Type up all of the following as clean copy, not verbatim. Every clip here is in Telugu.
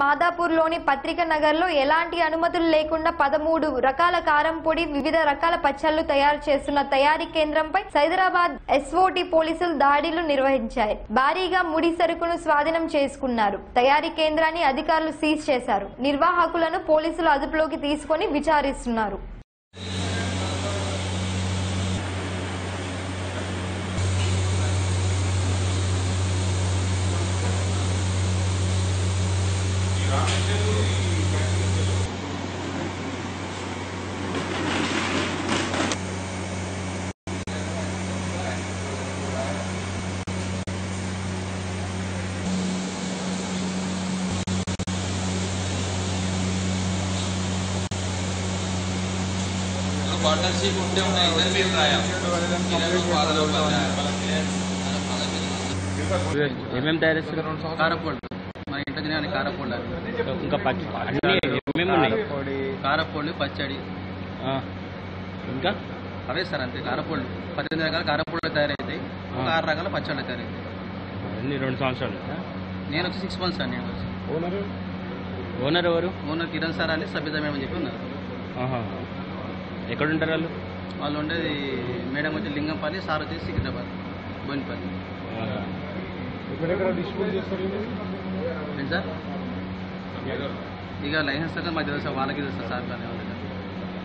మాదాపూర్లోని పత్రిక నగర్లో ఎలాంటి అనుమతులు లేకుండా 13 రకాల కారం పొడి వివిధ రకాల పచ్చళ్ళు తయారు చేస్తున్న తయారీ కేంద్రంపై సైదరాబాద్ SOT పోలీసులు దాడిలు నిర్వహించారు. భారీగా ముడిసరుకును స్వాధీనం చేసుకున్నారు. తయారీ కేంద్రాన్ని అధికారులు సీజ్ చేశారు. నిర్వాహకులను పోలీసులు అదుపులోకి తీసుకొని విచారిస్తున్నారు. पार्टनरशिप उठते होना इधर भी ट्राई आप इधर भी बारह लोग बनाए MM टायर्स कारापुल मैं इंटर जिन्हें आने कारापुल है उनका पार्टी MM नहीं कारापुल पच्चड़ी उनका अरे सर अंते कारापुल पच्चड़ी जगह कारापुल तैयार रहते हैं कार रखा ना पच्चड़ी तैयार रहते हैं नहीं रोंड सांसन नहीं ना 6 months आने वाले ओनर किरण सर आने सभी जगह में मुझे ఎక్కడ ఉంటారు వాళ్ళు వాళ్ళు ఉండేది మేడం వచ్చి లింగంపల్లి సార్ వచ్చి సైదారాబాద్ బోయినపల్లి సార్ ఇక లైసెన్స్ కదా మాకు తెలుసు వాళ్ళకి తెలుసు సార్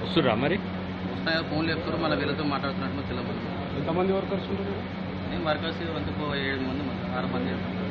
వస్తురా మరి వస్తాయో ఫోన్లు చెప్తారు మళ్ళీ వీళ్ళతో మాట్లాడుతున్నట్టు తెలియదు ఎంతమంది వర్కర్స్ ఉంటారు వర్కర్స్ 7 మంది 6 మంది